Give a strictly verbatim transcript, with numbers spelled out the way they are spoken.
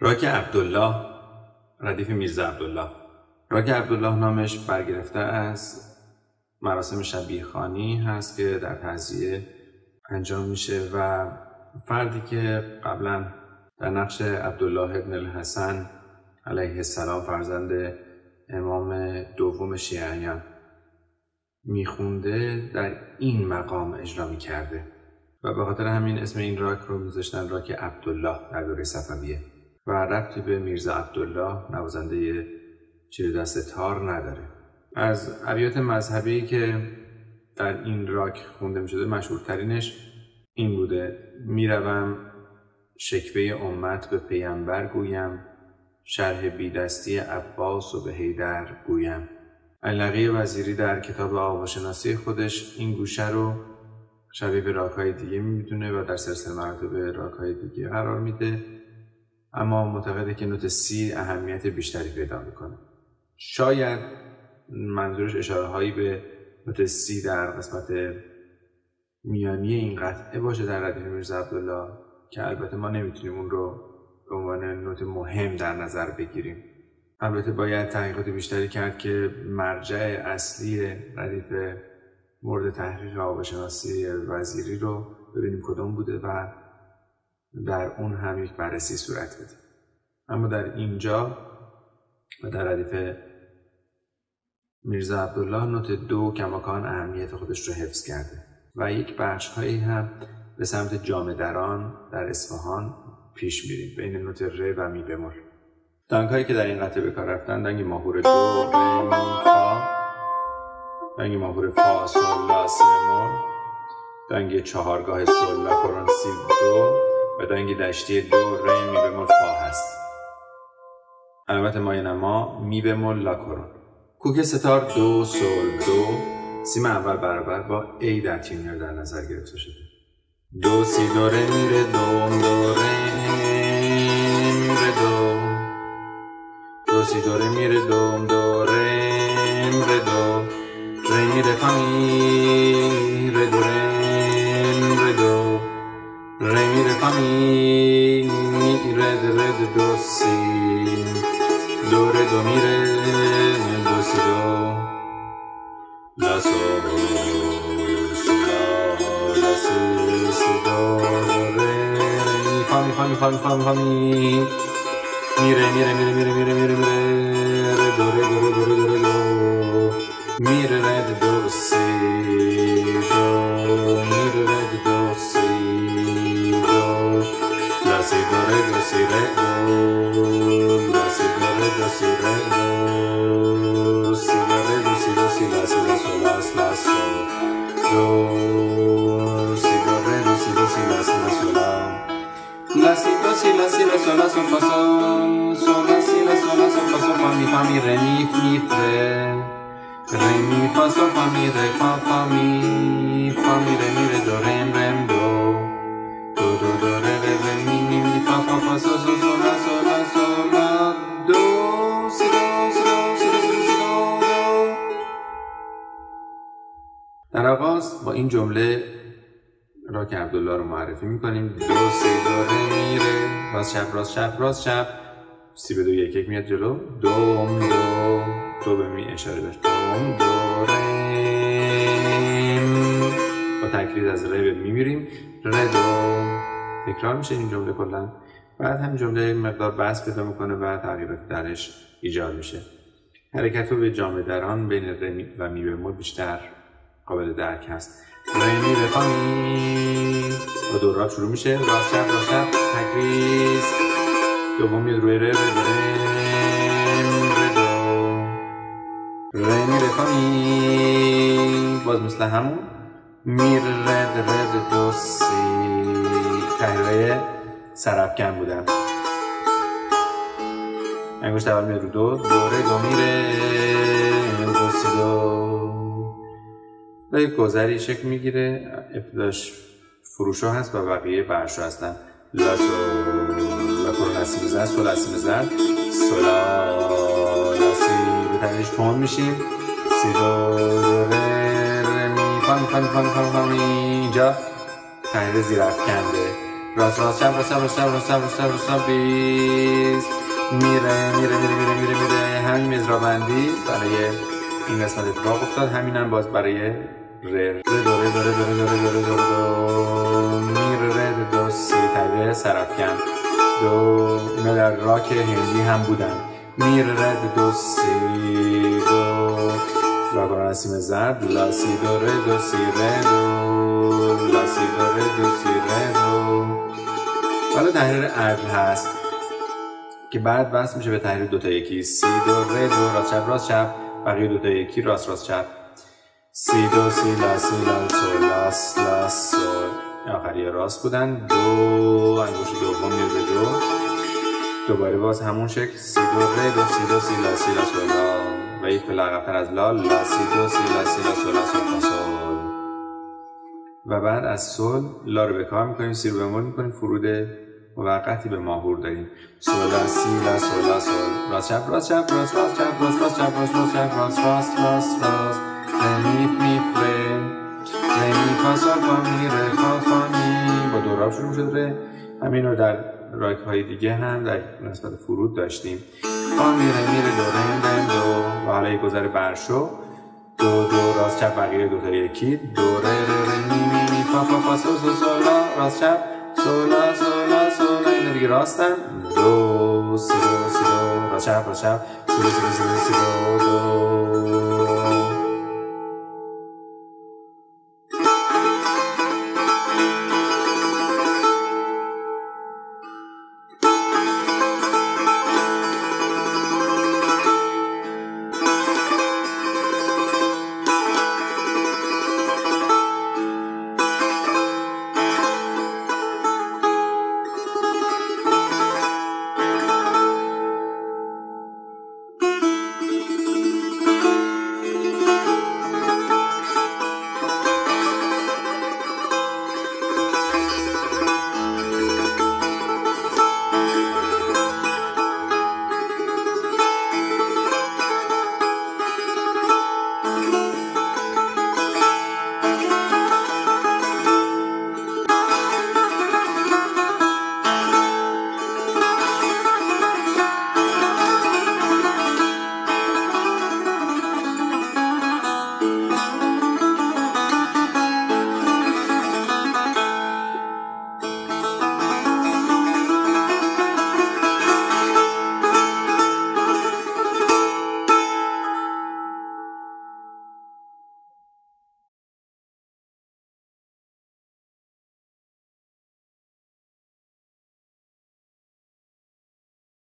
راک عبدالله، ردیف میرزا عبدالله. راک عبدالله نامش برگرفته از مراسم شبیخانی هست که در تعزیه انجام میشه و فردی که قبلا در نقش عبدالله ابن الحسن علیه السلام فرزند امام دوم شیعیان میخونده در این مقام اجرا میکرده و به خاطر همین اسم این راک رو میذاشتن راک عبدالله در دوره صفویه و ربطی به میرزا عبدالله نوازنده چیره دست تار نداره. از ابیات مذهبی که در این راک خونده می شده مشهورترینش این بوده: میروم شکوه امت به پیامبر گویم، شرح بیدستی عباس و به حیدر گویم. علقی وزیری در کتاب آواشناسی خودش این گوشه رو شبیه به راکهای دیگه میدونه و در سلسله مراتب راکهای دیگه قرار میده، اما معتقده که نوت سی اهمیت بیشتری پیدا میکنه. شاید منظورش اشاره هایی به نوت سی در قسمت میانی این قطعه باشه در ردیف میرزا عبدالله، که البته ما نمیتونیم اون رو به عنوان نوت مهم در نظر بگیریم. البته باید تحقیقات بیشتری کرد که مرجع اصلی ردیف مورد تحقیق آواشناسی وزیری رو ببینیم کدوم بوده و در اون هم یک بررسی صورت بده. اما در اینجا و در ردیف میرزا عبدالله نوت دو کماکان اهمیت خودش رو حفظ کرده و یک بخش هایی هم به سمت جامدران در اصفهان پیش میریم بین نوت ر و می بمول. دنگ هایی که در این قطعه به کار رفتن دنگ ماهور دو، ر، می، فا، دنگ ماهور فا، سول، لا، سی بمول، دنگ چهارگاه سول، لا، کرون، سی دو و دنگ دشتی دو، ر، می بمول، فا هست. علامت مایه نما می بمول لا کرون. کوک ستار دو سول دو، سیم اول برابر با ای در تینر در نظر گرفته شده. دو سی دو ر می ر دو دو ر می ر دو، دو سی دو ر می ر دو دو ر می ر دو، ر می ر فا می ر دو ر می ر دو، ر می ر فا می می ر د ر د دو سی دو ر دو می ر دو سی دو لا سول سول لا سی سی دو ر می فا می فا می فا می فا می فا می می ر می ر می ر می ر می ر می ر ر دو ر دو ر دو ر دو ر دو می ر ر د دو سی دو می ر ر د دو سی دو لا سی دو ر دو سی ر دو لا سی دو ر دو سی ر دو سی لا ر دو سی دو سی لا سی دو سول لا لا سول دو سی دو ر دو سی دو سی لا سی دو سول لا سی دو سی لا سی دو سول لا سول فاصول سول لا سی لا سول لا سول فاصول فا می فا می ر می می ر ر می فا سول فا می ر فا فا می فا می ر می ر دو ر رم دو دو دو دو ر ر ر می می می فا فا فا سول سول سول سول سول دو سی دو سی دو سی دو سی دو. در آغاز با این جمله راک عبدالله رو معرفی میکنیم: دو سی دو ر می ر راست چپ راست چپ راست چپ سی به دو یک یک میاد جلو دوم دو تو به می اشاره داشت دوم دو رم با تکرید از ر به می میریم ر دو تکرار میشه این جمله کلا. بعد همین جمله مقدار بس پیدا میکنه و تغییرات درش ایجاد میشه. حرکت رو به جامدران بین ر و می بمول بیشتر قابل درک هست. ر می ر فا می با دوراب شروع میشه راست چپ راست چپ تکریز دوم میاد روی ر ر می ر فا می باز مثل همون می ر ر د ر د دو سی تحریه سرافکن بودم انگشت اول میاد رو دو دو ر دو می ر دو سی دو. یک گذری شکل میگیره ابتداش فروشو هست و بقیه برشو هستن لا سول لا کرون سی بزن سول سی بزن سولا لا سی تنش تون میشیم سی دو ر ر می فا می فا می فا می فا می اینجا تنش زیر افکنده رسا شب رسا رسا رسا رسا رسا بیست میره میره میره میره میره میره همین مزرا بندی برای این قسمت اتفاق افتاد. همینم باز برای ر دوره دوره دوره دوره دوره دوره میره دو سی طبیعه سرافکن دو. اینا در راک هندی هم بودن. میره دو سی دو راگران سیم زرد لا سی دوره دو سی ره دو لا سی دوره دو سی ره دو. حالا تحریر عدل هست که بعد وصل میشه به تحریر دوتا یکی. سی دو ره دو راست چپ راست چپ بقیه دوتا یکی راست راست چپ. سی دو سی لا سی لا سول لا لا سول آخری راست بودن. دو انگوش دوم میره به دو دوباره باز همون شکل. سی دو ره دو سی دو سی لا سی لا سول لا و یک پله عقب‌تر از لا لا سی دو سی لا سی لا سول لا سول سول و بعد از سول لا رو به کار میکنیم سی رو بمول میکنیم فرود موقتی به ماهور داریم. سول لا سی لا سول لا سول راست چپ راست چپ راست راست چپ راست راست چپ راست راست راست راست راست رمیف میفره رمیفا سالفا میره فافانی با دوراب شروع شد ره. همین رو در راک های دیگه هم در نسبت فرود داشتیم. فا میره میره دو رندن دو و حالا یک گذر برشو دو دو راست چپ بقیه دو تا یکی دو ره ره می می می فا فا فا سو سو سولا راست چپ سولا سولا سولا اینو دیگه راستم دو سی دو سی دو راست چپ راست چپ سی دو سی دو سی دو دو